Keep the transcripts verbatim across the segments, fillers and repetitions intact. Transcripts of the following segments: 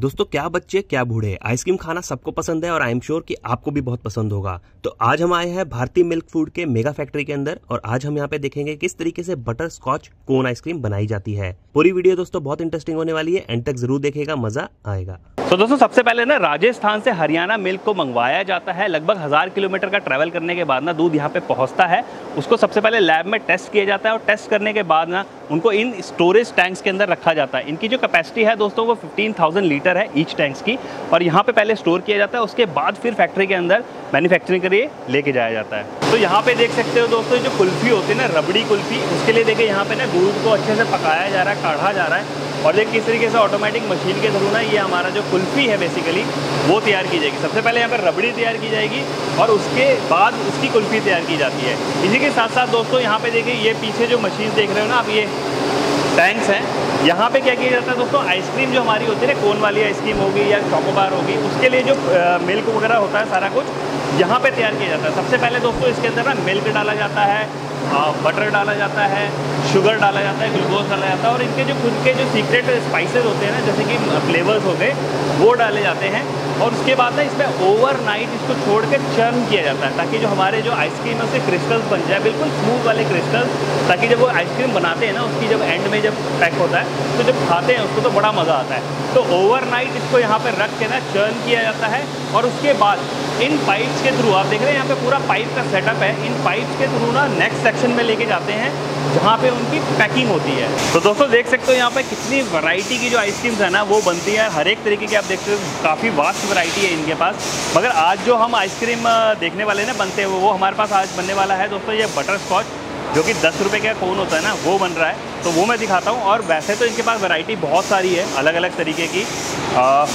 दोस्तों क्या बच्चे क्या बूढ़े, आइसक्रीम खाना सबको पसंद है और आई एम श्योर कि आपको भी बहुत पसंद होगा। तो आज हम आए हैं भारती मिल्क फूड के मेगा फैक्ट्री के अंदर और आज हम यहाँ पे देखेंगे किस तरीके से बटर स्कॉच कोन आइसक्रीम बनाई जाती है। पूरी वीडियो दोस्तों बहुत इंटरेस्टिंग होने वाली है, एंड तक जरूर देखेगा, मजा आएगा। तो दोस्तों सबसे पहले ना राजस्थान से हरियाणा मिल्क को मंगवाया जाता है। लगभग हज़ार किलोमीटर का ट्रैवल करने के बाद ना दूध यहाँ पे पहुँचता है। उसको सबसे पहले लैब में टेस्ट किया जाता है और टेस्ट करने के बाद ना उनको इन स्टोरेज टैंक्स के अंदर रखा जाता है। इनकी जो कैपेसिटी है दोस्तों वो पंद्रह हज़ार लीटर है ईच टैंक्स की, और यहाँ पे पहले स्टोर किया जाता है, उसके बाद फिर फैक्ट्री के अंदर मैन्युफैक्चरिंग के लिए लेके जाया जाता है। तो यहाँ पे देख सकते हो दोस्तों जो कुल्फ़ी होती है ना, रबड़ी कुल्फ़ी, उसके लिए देखिए यहाँ पे ना दूध को अच्छे से पकाया जा रहा है, काढ़ा जा रहा है, और देखिए किस तरीके से ऑटोमेटिक मशीन के थ्रू ना ये हमारा जो कुल्फ़ी है बेसिकली वो तैयार की जाएगी। सबसे पहले यहाँ पर रबड़ी तैयार की जाएगी और उसके बाद उसकी कुल्फ़ी तैयार की जाती है। इसी के साथ साथ दोस्तों यहाँ पे देखिए ये पीछे जो मशीन देख रहे हो ना आप, ये टैंक्स हैं। यहाँ पे क्या किया जाता है दोस्तों, आइसक्रीम जो हमारी होती है ना, कोन वाली आइसक्रीम होगी या चॉकोबार होगी, उसके लिए जो मिल्क वगैरह होता है सारा कुछ यहाँ पे तैयार किया जाता है। सबसे पहले दोस्तों इसके अंदर ना मिल्क डाला जाता है, बटर डाला जाता है, शुगर डाला जाता है, ग्लूकोज डाला जाता है, और इनके जो खुद के जो सीक्रेट स्पाइसेस होते हैं ना, जैसे कि फ्लेवर्स हो गए, वो डाले जाते हैं। और उसके बाद ना इसमें ओवरनाइट इसको छोड़ के चर्न किया जाता है, ताकि जो हमारे जो आइसक्रीम है उसके क्रिस्टल्स बन जाए, बिल्कुल स्मूथ वाले क्रिस्टल्स, ताकि जब वो आइसक्रीम बनाते हैं ना उसकी जब एंड में जब पैक होता है तो जब खाते हैं उसको तो बड़ा मज़ा आता है। तो ओवरनाइट इसको यहाँ पर रख के ना चर्न किया जाता है, और उसके बाद इन पाइप्स के थ्रू, आप देख रहे हैं यहाँ पर पूरा पाइप का सेटअप है, इन पाइप्स के थ्रू ना नेक्स्ट सेक्शन में लेके जाते हैं जहाँ पे उनकी पैकिंग होती है। तो दोस्तों देख सकते हो यहाँ पे कितनी वैरायटी की जो आइसक्रीम्स है ना वो बनती है, हर एक तरीके की आप देखते हो, काफ़ी वास्ट वैरायटी है इनके पास। मगर आज जो हम आइसक्रीम देखने वाले ना बनते हुए, वो हमारे पास आज बनने वाला है दोस्तों ये बटर स्कॉच, जो कि दस रुपये का कोन होता है ना वो बन रहा है, तो वो मैं दिखाता हूँ। और वैसे तो इनके पास वैरायटी बहुत सारी है अलग अलग तरीके की,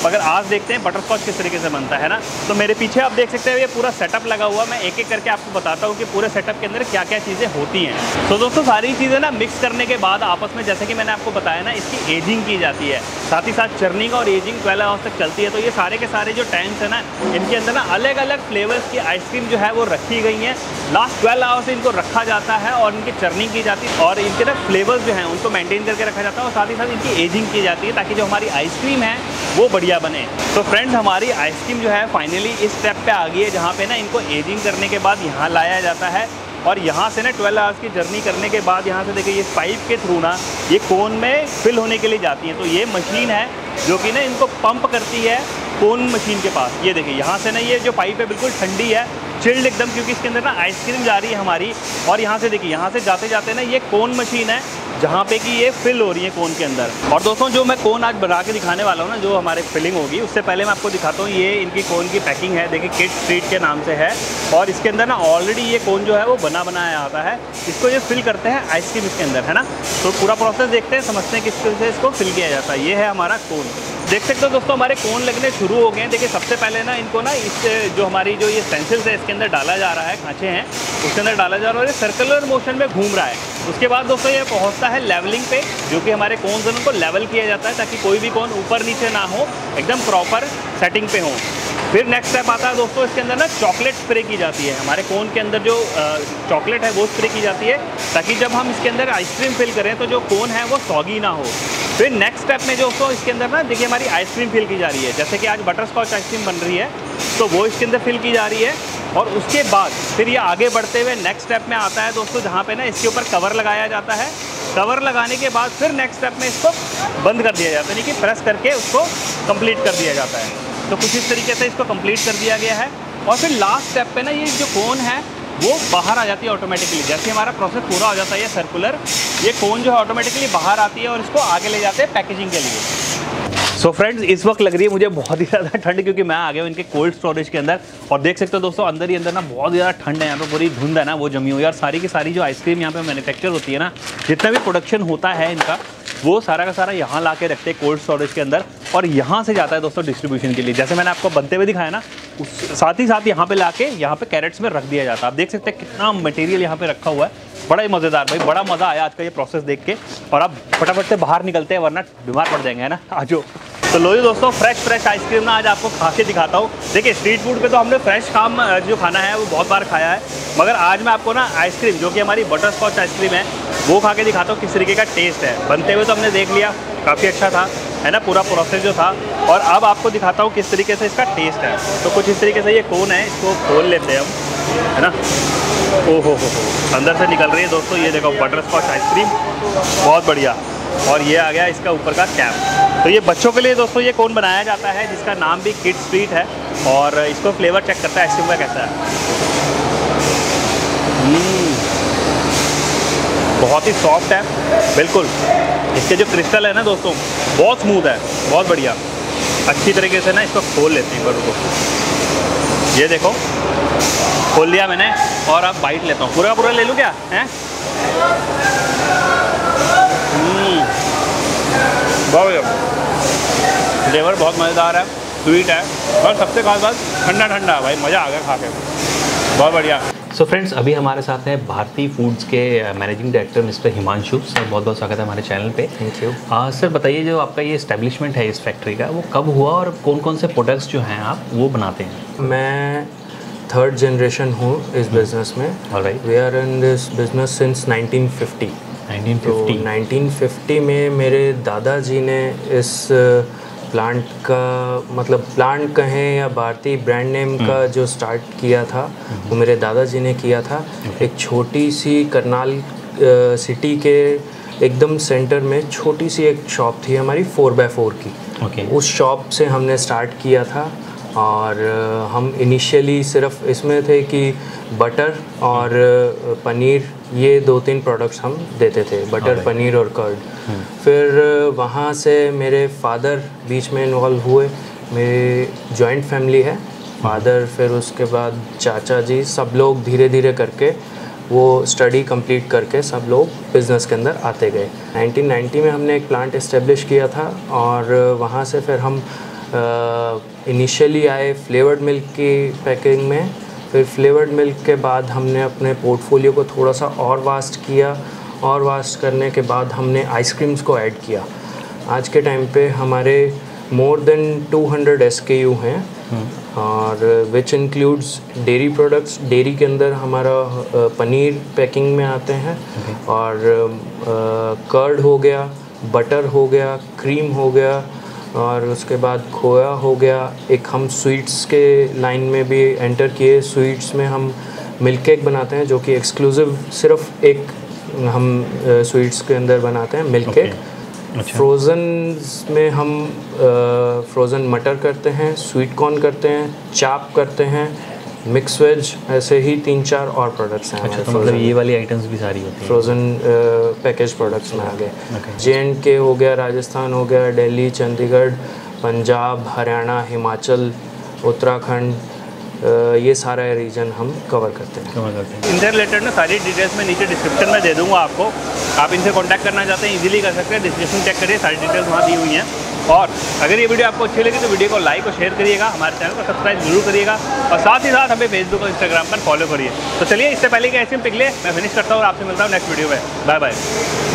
मगर आज देखते हैं बटर स्कॉच किस तरीके से बनता है ना। तो मेरे पीछे आप देख सकते हैं ये पूरा सेटअप लगा हुआ, मैं एक एक करके आपको बताता हूँ कि पूरे सेटअप के अंदर क्या क्या चीज़ें होती हैं। तो दोस्तों सारी चीज़ें ना मिक्स करने के बाद आपस में, जैसे कि मैंने आपको बताया ना, इसकी एजिंग की जाती है, साथ ही साथ चर्निंग और एजिंग ट्वेल्व आवर्स तक चलती है। तो ये सारे के सारे जो टैंक्स हैं ना, इनके अंदर ना अलग अलग फ्लेवर्स की आइसक्रीम जो है वो रखी गई हैं। लास्ट ट्वेल्व आवर्स इनको रखा जाता है और इनकी चर्निंग की जाती है, और इनके ना फ्लेवर्स जो हैं उनको मेंटेन करके रखा जाता है, और साथ ही साथ इनकी एजिंग की जाती है, ताकि जो हमारी आइसक्रीम है वो बढ़िया बने। तो फ्रेंड्स हमारी आइसक्रीम जो है फाइनली इस स्टेप पे आ गई है, जहाँ पे ना इनको एजिंग करने के बाद यहाँ लाया जाता है, और यहाँ से ना ट्वेल्व आवर्स की जर्नी करने के बाद यहाँ से देखिए ये पाइप के थ्रू ना ये कोन में फिल होने के लिए जाती है। तो ये मशीन है जो कि ना इनको पंप करती है कोन मशीन के पास। ये देखिए यहाँ से ना ये जो पाइप है बिल्कुल ठंडी है, चिल्ड एकदम, क्योंकि इसके अंदर ना आइसक्रीम जा रही है हमारी। और यहाँ से देखिए यहाँ से जाते जाते ना ये कोन मशीन है, जहाँ पे कि ये फिल हो रही है कोन के अंदर। और दोस्तों जो मैं कोन आज बना के दिखाने वाला हूँ ना, जो हमारे फिलिंग होगी, उससे पहले मैं आपको दिखाता हूँ ये इनकी कोन की पैकिंग है। देखिए किड स्ट्रीट के नाम से है, और इसके अंदर ना ऑलरेडी ये कोन जो है वो बना बनाया आता है, इसको ये फिल करते हैं आइसक्रीम इसके अंदर, है ना। तो पूरा प्रोसेस देखते हैं, समझते हैं किस तरह से इसको फिल किया जाता है। ये है हमारा कोन, देख सकते हो दोस्तों हमारे कोन लगने शुरू हो गए हैं। देखिए सबसे पहले ना इनको ना इस जो हमारी जो ये स्टेंसिल्स है इसके अंदर डाला जा रहा है, खाँचे हैं उसके अंदर डाला जा रहा है, और ये सर्कुलर मोशन में घूम रहा है। उसके बाद दोस्तों ये पहुंचता है लेवलिंग पे, जो कि हमारे कोन से उनको लेवल किया जाता है, ताकि कोई भी कोन ऊपर नीचे ना हो, एकदम प्रॉपर सेटिंग पे हो। फिर नेक्स्ट स्टेप आता है दोस्तों, इसके अंदर ना चॉकलेट स्प्रे की जाती है, हमारे कोन के अंदर जो चॉकलेट है वो स्प्रे की जाती है, ताकि जब हम इसके अंदर आइसक्रीम फिल करें तो जो कोन है वो सॉगी ना हो। फिर नेक्स्ट स्टेप में दोस्तों इसके अंदर ना देखिए हमारी आइसक्रीम फिल की जा रही है, जैसे कि आज बटर स्कॉच आइसक्रीम बन रही है, तो वो इसके अंदर फिल की जा रही है। और उसके बाद फिर ये आगे बढ़ते हुए नेक्स्ट स्टेप में आता है दोस्तों, जहाँ पे ना इसके ऊपर कवर लगाया जाता है। कवर लगाने के बाद फिर नेक्स्ट स्टेप में इसको बंद कर दिया जाता है, यानी कि प्रेस करके उसको कंप्लीट कर दिया जाता है। तो कुछ इस तरीके से इसको कंप्लीट कर दिया गया है, और फिर लास्ट स्टेप पे ना ये जो कोन है वो बाहर आ जाती है ऑटोमेटिकली। जैसे हमारा प्रोसेस पूरा हो जाता है, ये सर्कुलर ये कोन जो है ऑटोमेटिकली बाहर आती है, और इसको आगे ले जाते हैं पैकेजिंग के लिए। सो so फ्रेंड्स इस वक्त लग रही है मुझे बहुत ही ज़्यादा ठंड, क्योंकि मैं आ गया हूँ इनके कोल्ड स्टोरेज के अंदर, और देख सकते हो दोस्तों अंदर ही अंदर ना बहुत ज़्यादा ठंड है, यहाँ पे पूरी धुंध है ना वो जमी हुई है। और सारी की सारी जो आइसक्रीम यहाँ पे मैन्युफैक्चर होती है ना, जितना भी प्रोडक्शन होता है इनका, वो सारा का सारा यहाँ ला के रखते हैं कोल्ड स्टोरेज के अंदर, और यहाँ से जाता है दोस्तों डिस्ट्रीब्यूशन के लिए, जैसे मैंने आपको बनते हुए दिखाया ना। उस साथ ही साथ यहाँ पे ला के यहाँ पे कैरेट्स में रख दिया जाता है। आप देख सकते हैं कितना मटेरियल यहाँ पे रखा हुआ है, बड़ा ही मज़ेदार भाई, बड़ा मज़ा आया आज का ये प्रोसेस देख के। और आप फटाफट से बाहर निकलते हैं, वरना बीमार पड़ जाएंगे, है ना। आज तो लो जी दोस्तों फ्रेश फ्रेश आइसक्रीम ना आज आपको खा के दिखाता हूँ। देखिए स्ट्रीट फूड पे तो हमने फ्रेश काम जो खाना है वो बहुत बार खाया है, मगर आज मैं आपको ना आइसक्रीम जो कि हमारी बटर स्कॉच आइसक्रीम है वो खा के दिखाता हूँ किस तरीके का टेस्ट है। बनते हुए तो हमने देख लिया, काफ़ी अच्छा था, है ना पूरा प्रोसेस जो था। और अब आपको दिखाता हूँ किस तरीके से इसका टेस्ट है। तो कुछ इस तरीके से ये कोन है, इसको खोल लेते हैं हम, है ना। ओ हो हो, अंदर से निकल रही है दोस्तों, ये देखो बटर स्कॉच आइसक्रीम, बहुत बढ़िया। और ये आ गया इसका ऊपर का कैप। तो ये बच्चों के लिए दोस्तों ये कोन बनाया जाता है, जिसका नाम भी किड स्वीट है। और इसको फ्लेवर चेक करता है आइसक्रीम का कैसा है। बहुत ही सॉफ्ट है बिल्कुल, इसके जो क्रिस्टल है ना दोस्तों बहुत स्मूथ है, बहुत बढ़िया। अच्छी तरीके से ना इसको खोल लेते हैं बड़ों को, ये देखो खोल लिया मैंने। और अब बाइट लेता हूँ, पूरा पूरा ले लूँ क्या हैं? बहुत फ्लेवर बहुत मज़ेदार है, स्वीट है और सबसे खास बात ठंडा ठंडा, भाई मज़ा आ गया खा के, बहुत बढ़िया। सो फ्रेंड्स, अभी हमारे साथ हैं भारती फूड्स के managing director mister Himanshu sir. बहुत बहुत स्वागत है हमारे चैनल पे। Thank you sir. बताइए जो आपका ये इस्टेब्लिशमेंट है इस फैक्ट्री का, वो कब हुआ और कौन कौन से प्रोडक्ट्स जो हैं आप वो बनाते हैं? मैं थर्ड जनरेशन हूँ इस बिज़नेस में। Alright, we are in this business since nineteen fifty. Nineteen fifty में मेरे दादाजी ने इस प्लांट का, मतलब प्लांट कहें या भारती ब्रांड नेम का जो स्टार्ट किया था वो मेरे दादाजी ने किया था। एक छोटी सी करनाल सिटी के एकदम सेंटर में छोटी सी एक शॉप थी हमारी फोर बाय फोर की। okay. उस शॉप से हमने स्टार्ट किया था। और हम इनिशियली सिर्फ इसमें थे कि बटर और पनीर, ये दो तीन प्रोडक्ट्स हम देते थे, बटर पनीर और कर्ड। फिर वहाँ से मेरे फादर बीच में इन्वॉल्व हुए, मेरी जॉइंट फैमिली है, फादर फिर उसके बाद चाचा जी, सब लोग धीरे धीरे करके वो स्टडी कंप्लीट करके सब लोग बिज़नेस के अंदर आते गए। नाइनटीन नाइंटी में हमने एक प्लांट इस्टेब्लिश किया था और वहाँ से फिर हम इनिशियली आए फ्लेवर्ड मिल्क की पैकिंग में। फिर फ्लेवर्ड मिल्क के बाद हमने अपने पोर्टफोलियो को थोड़ा सा और वास्ट किया, और वास्ट करने के बाद हमने आइसक्रीम्स को ऐड किया। आज के टाइम पे हमारे more than two hundred S K U हैं, और which includes dairy products. Dairy के अंदर हमारा पनीर पैकिंग में आते हैं, और कर्ड हो गया, बटर हो गया, क्रीम हो गया, और उसके बाद खोया हो गया। एक हम स्वीट्स के लाइन में भी एंटर किए, स्वीट्स में हम मिल्क केक बनाते हैं जो कि एक्सक्लूसिव सिर्फ एक हम स्वीट्स के अंदर बनाते हैं मिल्क केक। फ्रोज़न में हम फ्रोज़न मटर करते हैं, स्वीट कॉर्न करते हैं, चाप करते हैं, मिक्स वेज, ऐसे ही तीन चार और प्रोडक्ट्स हैं। अच्छा, तो मतलब ये वाली आइटम्स भी सारी होती हैं फ्रोज़न पैकेज प्रोडक्ट्स में आ गए। जे एंड के हो गया, राजस्थान हो गया, दिल्ली, चंडीगढ़, पंजाब, हरियाणा, हिमाचल, उत्तराखंड, ये सारा रीजन हम कवर करते हैं कवर करते हैं इनसे रिलेटेड ना सारी डिटेल्स मैं नीचे डिस्क्रिप्शन में दे दूँगा आपको। आप इनसे कॉन्टैक्ट करना चाहते हैं इजीली कर सकते हैं, डिस्क्रिप्शन चेक करिए, सारी डिटेल्स वहाँ दी हुई हैं। और अगर ये वीडियो आपको अच्छी लगी तो वीडियो को लाइक और शेयर करिएगा, हमारे चैनल को सब्सक्राइब जरूर करिएगा, और साथ ही साथ हमें फेसबुक और इंस्टाग्राम पर फॉलो करिए। तो चलिए, इससे पहले कि आइसक्रीम पिघले मैं फिनिश करता हूँ और आपसे मिलता हूँ नेक्स्ट वीडियो में। Bye bye.